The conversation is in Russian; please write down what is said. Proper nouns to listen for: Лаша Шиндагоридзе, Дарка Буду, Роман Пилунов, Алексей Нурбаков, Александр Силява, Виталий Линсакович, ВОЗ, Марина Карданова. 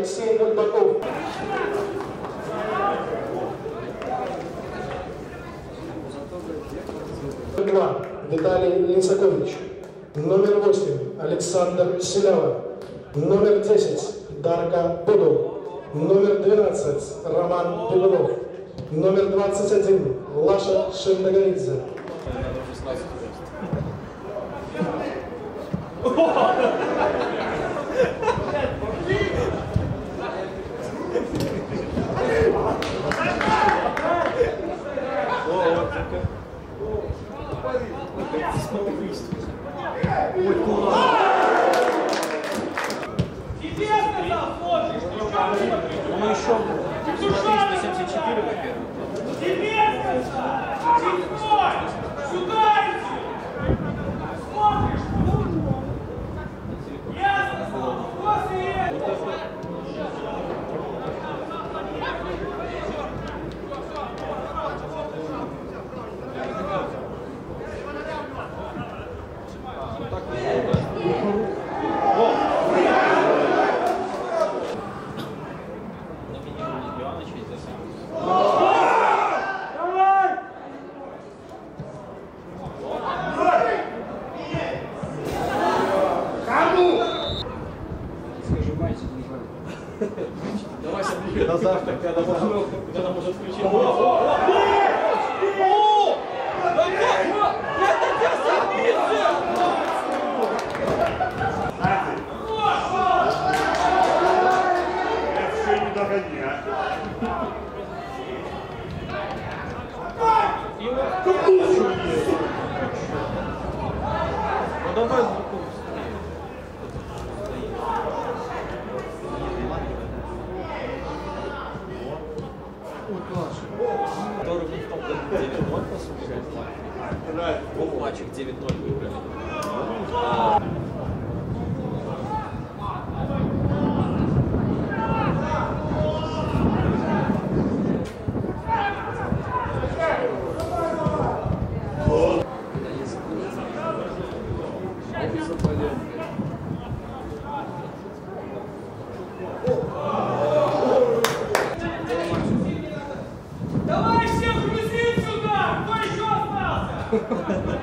Алексей Нурбаков. Номер 2 Виталий Линсакович. Номер 8 Александр Силява. Номер 10 Дарка Буду. Номер 12 Роман Пилунов. Номер 21 Лаша Шиндагоридзе. Давай всех грузин сюда! Кто еще остался?